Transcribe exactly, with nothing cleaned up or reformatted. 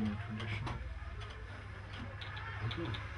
in your tradition. Okay.